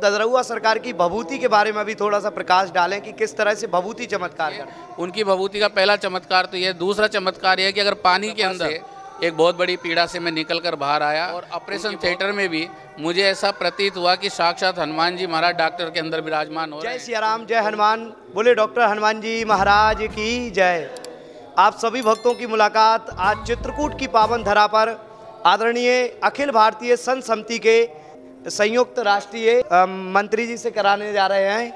दंदरौआ सरकार की भभूति के बारे में अभी थोड़ा सा प्रकाश डालें कि किस तरह से भभूति चमत्कार कर। उनकी भभूति का पहला चमत्कार तो यह, दूसरा चमत्कार यह कि अगर पानी के अंदर एक बहुत बड़ी पीड़ा से मैं निकल कर बाहर आया और ऑपरेशन थिएटर में भी मुझे ऐसा प्रतीत हुआ कि साक्षात हनुमान जी महाराज डॉक्टर के अंदर विराजमान हो। जय श्री राम, जय हनुमान, बोले डॉक्टर हनुमान जी महाराज की जय। आप सभी भक्तों की मुलाकात आज चित्रकूट की पावन धरा पर आदरणीय अखिल भारतीय संत समिति के संयुक्त राष्ट्रीय मंत्री जी से कराने जा रहे हैं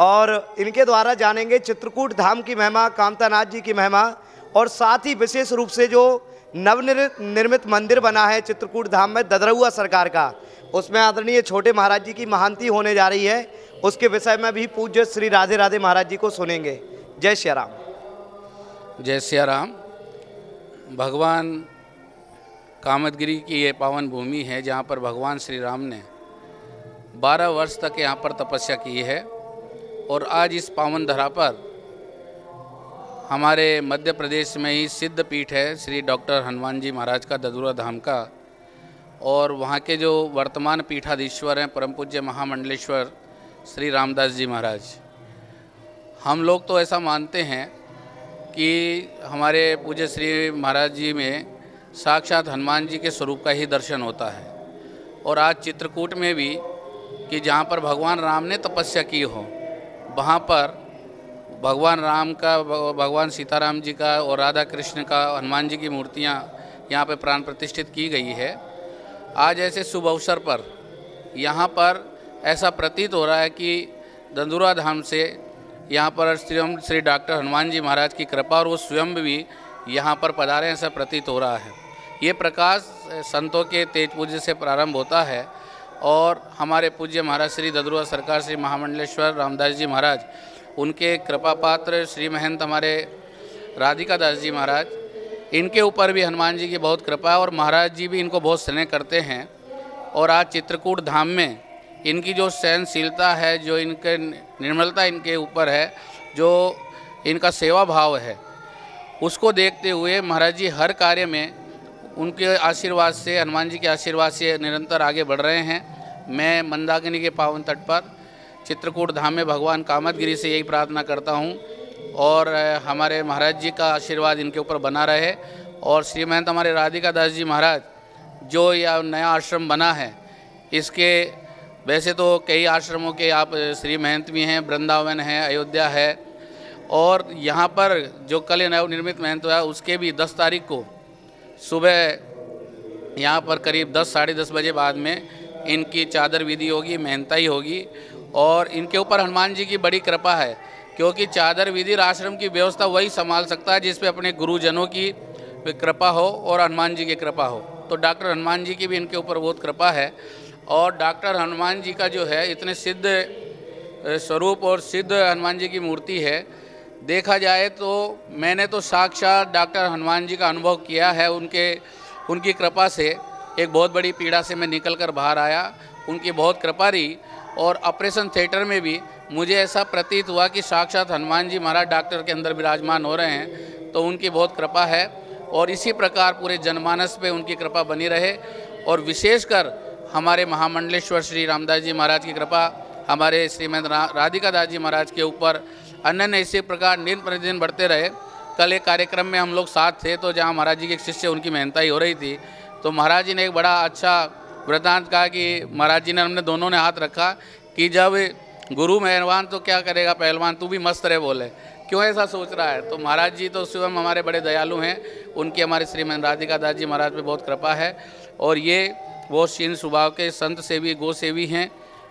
और इनके द्वारा जानेंगे चित्रकूट धाम की महिमा, कामता नाथ जी की महिमा और साथ ही विशेष रूप से जो नवनिर्मित मंदिर बना है चित्रकूट धाम में दंदरौआ सरकार का, उसमें आदरणीय छोटे महाराज जी की महानती होने जा रही है, उसके विषय में भी पूज्य श्री राधे राधे महाराज जी को सुनेंगे। जय श्री राम, जय श्री राम। भगवान कामतगिरी की ये पावन भूमि है जहाँ पर भगवान श्री राम ने 12 वर्ष तक यहाँ पर तपस्या की है और आज इस पावन धरा पर हमारे मध्य प्रदेश में ही सिद्ध पीठ है श्री डॉक्टर हनुमान जी महाराज का, दंदरौआ धाम का, और वहाँ के जो वर्तमान पीठाधीश्वर हैं परम पूज्य महामंडलेश्वर श्री रामदास जी महाराज। हम लोग तो ऐसा मानते हैं कि हमारे पूज्य श्री महाराज जी में साक्षात हनुमान जी के स्वरूप का ही दर्शन होता है और आज चित्रकूट में भी कि जहाँ पर भगवान राम ने तपस्या की हो वहाँ पर भगवान राम का, भगवान सीताराम जी का और राधा कृष्ण का, हनुमान जी की मूर्तियाँ यहाँ पर प्राण प्रतिष्ठित की गई है। आज ऐसे शुभ अवसर पर यहाँ पर ऐसा प्रतीत हो रहा है कि दंदरौआ धाम से यहाँ पर स्वयं श्री डॉक्टर हनुमान जी महाराज की कृपा और वो स्वयं भी यहाँ पर पधारे, ऐसा प्रतीत हो रहा है। ये प्रकाश संतों के तेज पूज्य से प्रारंभ होता है और हमारे पूज्य महाराज श्री दंदरौआ सरकार श्री महामंडलेश्वर रामदास जी महाराज, उनके कृपा पात्र श्री महंत हमारे राधिका दास जी महाराज, इनके ऊपर भी हनुमान जी की बहुत कृपा है और महाराज जी भी इनको बहुत स्नेह करते हैं और आज चित्रकूट धाम में इनकी जो सहनशीलता है, जो इनके निर्मलता इनके ऊपर है, जो इनका सेवा भाव है, उसको देखते हुए महाराज जी हर कार्य में उनके आशीर्वाद से, हनुमान जी के आशीर्वाद से निरंतर आगे बढ़ रहे हैं। मैं मंदाकिनी के पावन तट पर चित्रकूट धाम में भगवान कामतगिरी से यही प्रार्थना करता हूं और हमारे महाराज जी का आशीर्वाद इनके ऊपर बना रहे और श्री महंत हमारे राधिका दास जी महाराज जो यह नया आश्रम बना है, इसके वैसे तो कई आश्रमों के आप श्री महंत भी हैं, वृंदावन है, अयोध्या है और यहाँ पर जो कल नवनिर्मित महंत हुआ उसके भी 10 तारीख को सुबह यहाँ पर करीब 10 साढ़े 10 बजे बाद में इनकी चादर विधि होगी, महंताई होगी और इनके ऊपर हनुमान जी की बड़ी कृपा है क्योंकि चादर विधि आश्रम की व्यवस्था वही संभाल सकता है जिसपे अपने गुरुजनों की कृपा हो और हनुमान जी की कृपा हो। तो डॉक्टर हनुमान जी की भी इनके ऊपर बहुत कृपा है और डॉक्टर हनुमान जी का जो है इतने सिद्ध स्वरूप और सिद्ध हनुमान जी की मूर्ति है, देखा जाए तो मैंने तो साक्षात डॉक्टर हनुमान जी का अनुभव किया है। उनकी कृपा से एक बहुत बड़ी पीड़ा से मैं निकल कर बाहर आया, उनकी बहुत कृपा रही और ऑपरेशन थिएटर में भी मुझे ऐसा प्रतीत हुआ कि साक्षात हनुमान जी महाराज डॉक्टर के अंदर विराजमान हो रहे हैं, तो उनकी बहुत कृपा है और इसी प्रकार पूरे जनमानस पे उनकी कृपा बनी रहे और विशेषकर हमारे महामंडलेश्वर श्री रामदास जी महाराज की कृपा हमारे श्रीमंत राधिका दास जी महाराज के ऊपर अन्य इसी प्रकार दिन प्रतिदिन बढ़ते रहे। कल एक कार्यक्रम में हम लोग साथ थे तो जहाँ महाराज जी के शिष्य उनकी मेहनताई हो रही थी तो महाराज जी ने एक बड़ा अच्छा वृत्तांत कहा कि महाराज जी ने, हमने दोनों ने हाथ रखा कि जब गुरु मेहरबान तो क्या करेगा पहलवान, तू भी मस्त रहे, बोले क्यों ऐसा सोच रहा है। तो महाराज जी तो स्वयं हमारे बड़े दयालु हैं, उनकी हमारे श्रीमंत राधिका दास जी महाराज पर बहुत कृपा है और ये वो शीन स्वभाव के संत सेवी गो सेवी हैं,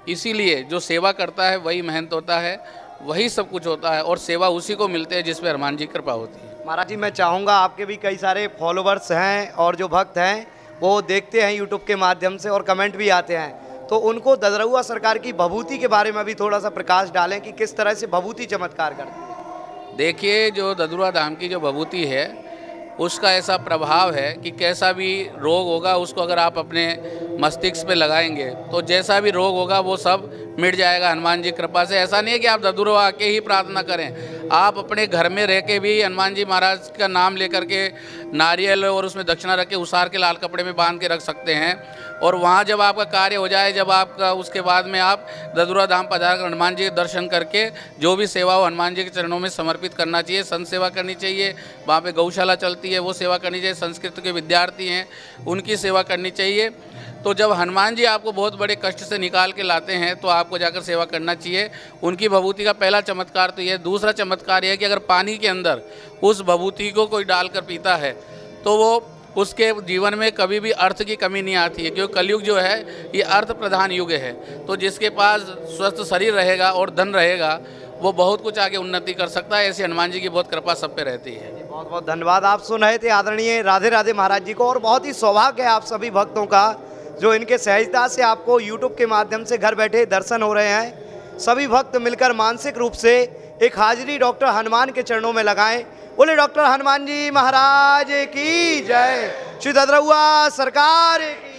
इसीलिए जो सेवा करता है वही महंत होता है, वही सब कुछ होता है और सेवा उसी को मिलते है जिस पर हनुमान जी कृपा होती है। महाराज जी मैं चाहूँगा आपके भी कई सारे फॉलोवर्स हैं और जो भक्त हैं वो देखते हैं यूट्यूब के माध्यम से और कमेंट भी आते हैं, तो उनको दंदरौआ सरकार की भभूति के बारे में भी थोड़ा सा प्रकाश डालें कि किस तरह से भभूति चमत्कार करती है। देखिए जो दंदरौआ धाम की जो भभूति है उसका ऐसा प्रभाव है कि कैसा भी रोग होगा उसको अगर आप अपने मस्तिष्क पे लगाएंगे तो जैसा भी रोग होगा वो सब मिट जाएगा हनुमान जी कृपा से। ऐसा नहीं है कि आप दंदरौआ आके ही प्रार्थना करें, आप अपने घर में रह के भी हनुमान जी महाराज का नाम लेकर के नारियल और उसमें दक्षिणा रख के उसार के लाल कपड़े में बांध के रख सकते हैं। और वहाँ जब आपका कार्य हो जाए, जब आपका उसके बाद में आप दंदरौआ धाम पधार कर हनुमान जी के दर्शन करके जो भी सेवा हो हनुमान जी के चरणों में समर्पित करना चाहिए। संत सेवा करनी चाहिए, वहाँ पे गौशाला चलती है वो सेवा करनी चाहिए, संस्कृत के विद्यार्थी हैं उनकी सेवा करनी चाहिए। तो जब हनुमान जी आपको बहुत बड़े कष्ट से निकाल के लाते हैं तो आपको जाकर सेवा करना चाहिए। उनकी भभूति का पहला चमत्कार तो यह। दूसरा चमत्कार यह है कि अगर पानी के अंदर उस भभूति को कोई डालकर पीता है तो वो उसके जीवन में कभी भी अर्थ की कमी नहीं आती है, क्योंकि कलयुग जो है ये अर्थ प्रधान युग है। तो जिसके पास स्वस्थ शरीर रहेगा और धन रहेगा वो बहुत कुछ आगे उन्नति कर सकता है। ऐसे हनुमान जी की बहुत कृपा सब पे रहती है। बहुत बहुत धन्यवाद। आप सुन रहे थे आदरणीय राधे राधे महाराज जी को, और बहुत ही सौभाग्य है आप सभी भक्तों का जो इनके सहजता से आपको यूट्यूब के माध्यम से घर बैठे दर्शन हो रहे हैं। सभी भक्त मिलकर मानसिक रूप से एक हाजिरी डॉक्टर हनुमान के चरणों में लगाएं। बोले डॉक्टर हनुमान जी महाराज की जय, श्री दंदरौआ सरकार की।